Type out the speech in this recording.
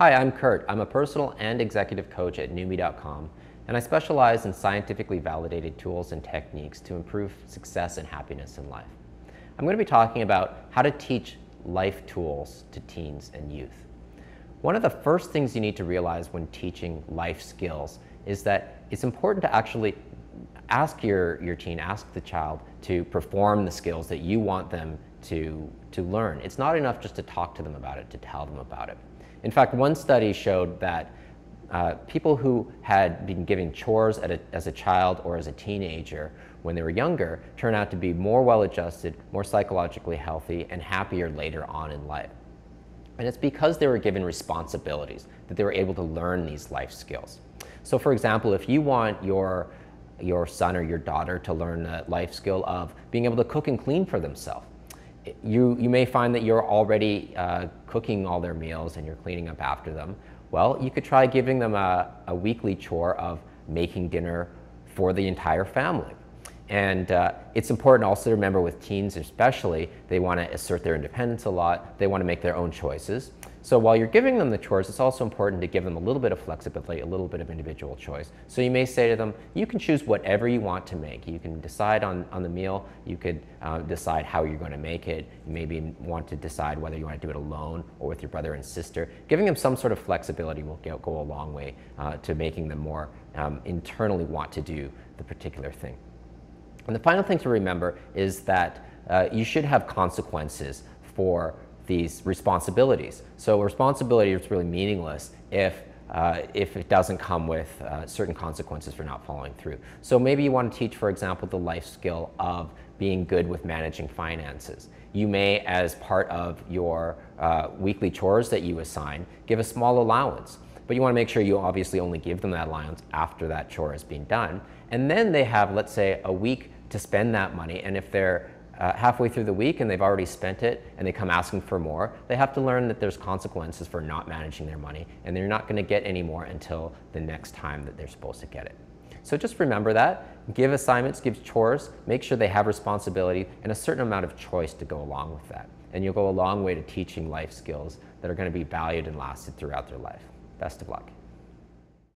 Hi, I'm Kurt. I'm a personal and executive coach at Noomii.com, and I specialize in scientifically validated tools and techniques to improve success and happiness in life. I'm going to be talking about how to teach life tools to teens and youth. One of the first things you need to realize when teaching life skills is that it's important to actually ask your teen, ask the child to perform the skills that you want them to learn. It's not enough just to talk to them about it, to tell them about it. In fact, one study showed that people who had been giving chores as a child or as a teenager when they were younger turn out to be more well-adjusted, more psychologically healthy, and happier later on in life. And it's because they were given responsibilities that they were able to learn these life skills. So for example, if you want your son or your daughter to learn the life skill of being able to cook and clean for themselves, you may find that you're already cooking all their meals and you're cleaning up after them. Well, you could try giving them a weekly chore of making dinner for the entire family. And it's important also to remember with teens especially, they want to assert their independence a lot. They want to make their own choices. So while you're giving them the chores, it's also important to give them a little bit of flexibility, a little bit of individual choice. So you may say to them, you can choose whatever you want to make. You can decide on the meal. You could decide how you're going to make it. You maybe want to decide whether you want to do it alone or with your brother and sister. Giving them some sort of flexibility will go a long way to making them more internally want to do the particular thing. And the final thing to remember is that you should have consequences for these responsibilities. So responsibility is really meaningless if it doesn't come with certain consequences for not following through. So maybe you want to teach, for example, the life skill of being good with managing finances. You may, as part of your weekly chores that you assign, give a small allowance. But you want to make sure you obviously only give them that allowance after that chore has been done. And then they have, let's say, a week to spend that money. And if they're halfway through the week and they've already spent it and they come asking for more, they have to learn that there's consequences for not managing their money and they're not going to get any more until the next time that they're supposed to get it. So just remember that. Give assignments, give chores, make sure they have responsibility and a certain amount of choice to go along with that. And you'll go a long way to teaching life skills that are going to be valued and lasted throughout their life. Best of luck.